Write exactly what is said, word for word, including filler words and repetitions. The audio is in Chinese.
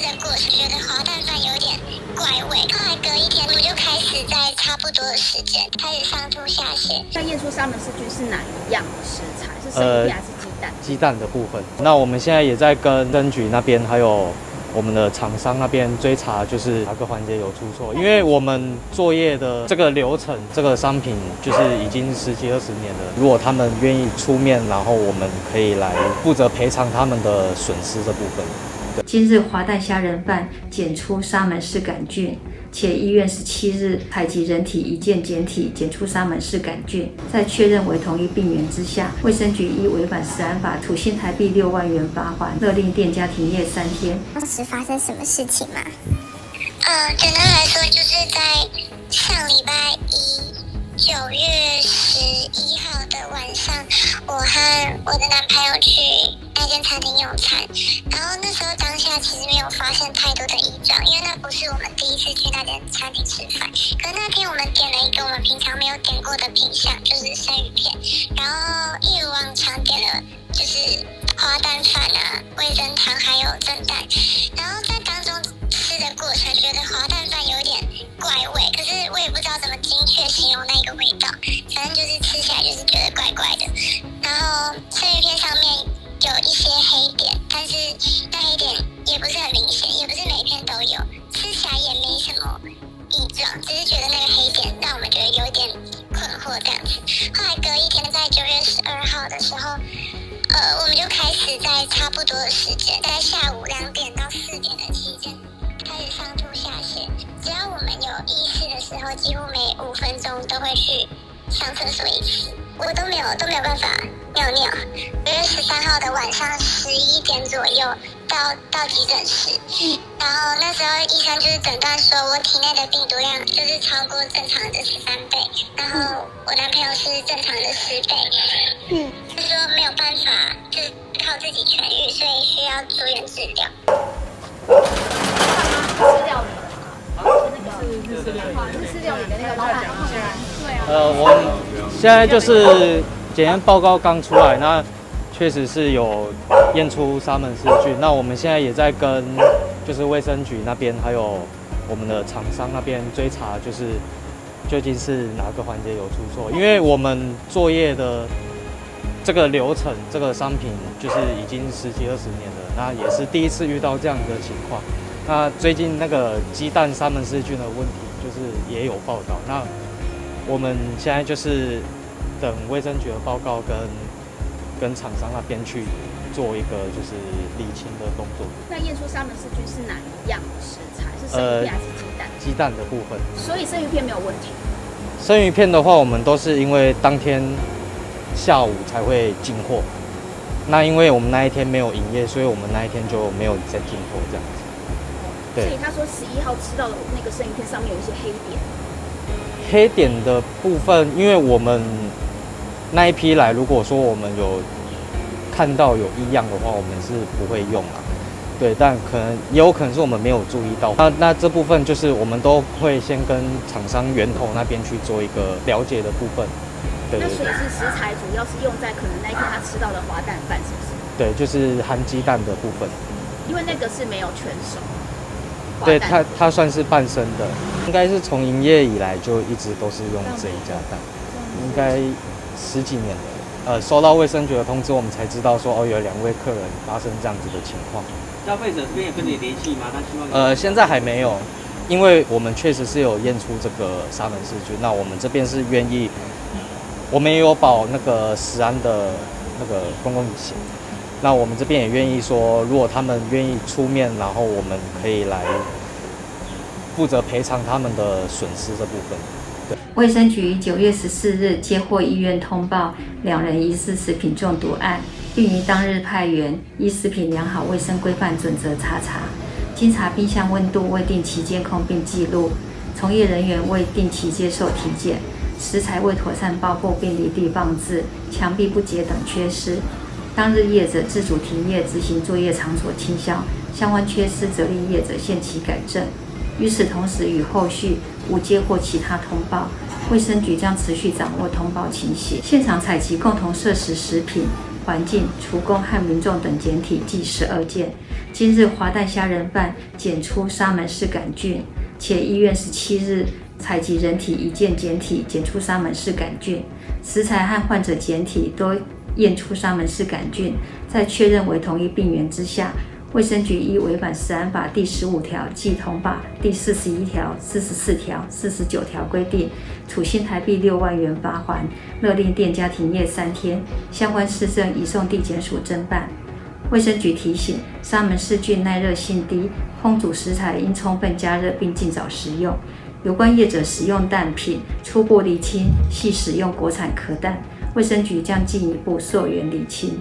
的故事，觉得滑蛋饭有点怪味。后来隔一天，我就开始在差不多的时间开始上吐下泻。那验出沙门氏菌是哪一样的食材？是生鱼片还是鸡蛋？鸡蛋的部分。那我们现在也在跟登局那边还有我们的厂商那边追查，就是哪个环节有出错，因为我们作业的这个流程，这个商品就是已经十几二十年了。如果他们愿意出面，然后我们可以来负责赔偿他们的损失这部分。今日滑蛋虾仁饭检出沙门氏杆菌，且医院十七日采集人体一件检体检出沙门氏杆菌，在确认为同一病源之下，卫生局依违反食安法处新台币六万元罚款，勒令店家停业三天。当时发生什么事情吗？呃，简单来说，就是在上礼拜一九月十一号的晚上，我和我的男朋友去那间餐厅用餐，然后那时候当下其实没有发现太多的异状，因为那不是我们第一次去那间餐厅吃饭。可那天我们点了一个我们平常没有点过的品项，就是生鱼片，然后一如往常点了就是滑蛋饭啊、味噌汤还有蒸蛋。然后在当中吃的过程，觉得滑蛋饭有点怪味，可是我也不知道怎么精确形容那个味道，反正就是吃起来就是觉得怪怪的。然后生鱼片上面有一些黑点，但是那黑点也不是很明显，也不是每片都有，吃起来也没什么异状，只是觉得那个黑点让我们觉得有点困惑这样子。后来隔一天，在九月十二号的时候，呃，我们就开始在差不多的时间，在下午两点到四点的期间开始上吐下泻。只要我们有意识的时候，几乎每五分钟都会去上厕所一次，我都没有都没有办法尿尿。九月十三号的晚上十一点左右到到急诊室，然后那时候医生就是诊断说我体内的病毒量就是超过正常的十三倍，然后我男朋友是正常的十倍，嗯，他说没有办法就是靠自己痊愈，所以需要住院治疗。吃掉你是吃掉你的那个老板。呃，我们现在就是检验报告刚出来，那确实是有验出沙门氏菌。那我们现在也在跟就是卫生局那边，还有我们的厂商那边追查，就是究竟是哪个环节有出错，因为我们作业的这个流程，这个商品就是已经十几二十年了，那也是第一次遇到这样的情况。那最近那个鸡蛋沙门氏菌的问题，就是也有报道。那我们现在就是等卫生局的报告跟跟厂商那边去做一个就是理清的动作。那验出沙门氏菌是哪一样的食材？是生鱼片还是鸡蛋？呃、鸡蛋的部分。所以生鱼片没有问题。生鱼片的话，我们都是因为当天下午才会进货。那因为我们那一天没有营业，所以我们那一天就没有再进货这样子。所以他说十一号吃到的那个生鱼片上面有一些黑点。黑点的部分，因为我们那一批来，如果说我们有看到有异样的话，我们是不会用啊。对，但可能也有可能是我们没有注意到。那那这部分就是我们都会先跟厂商源头那边去做一个了解的部分。对对对。那所以是食材主要是用在可能那一天他吃到的滑蛋饭，是不是？对，就是含鸡蛋的部分。因为那个是没有全熟。对，它它算是半生的，应该是从营业以来就一直都是用这一家蛋，应该十几年了。呃，收到卫生局的通知，我们才知道说哦，有两位客人发生这样子的情况。消费者这边有跟你联系吗？他希望呃，现在还没有，因为我们确实是有验出这个沙门氏菌，那我们这边是愿意，我们也有保那个食安的那个公共险。那我们这边也愿意说，如果他们愿意出面，然后我们可以来负责赔偿他们的损失这部分。对，卫生局九月十四日接获医院通报，两人疑似食品中毒案，并于当日派员依食品良好卫生规范准则查查，经查并向温度未定期监控并记录，从业人员未定期接受体检，食材未妥善包括并离地放置，墙壁不洁等缺失。当日业者自主停业执行作业场所清消，相关缺失责令业者限期改正。与此同时，与后续无接获其他通报，卫生局将持续掌握通报情形，现场采集共同摄食食品环境、厨工和民众等检体计十二件。今日华诞虾仁办检出沙门氏杆菌，且一院十七日采集人体一件检体，检出沙门氏杆菌，食材和患者检体都验出沙门氏杆菌，在确认为同一病源之下。 卫生局依违反食安法第十五条暨同法第四十一条、四十四条、四十九条规定，处新台币六万元罚锾，勒令店家停业三天，相关事证移送地检署侦办。卫生局提醒，沙门氏菌耐热性低，烹煮食材应充分加热并尽早食用。有关业者使用蛋品初步厘清系使用国产壳蛋，卫生局将进一步溯源厘清。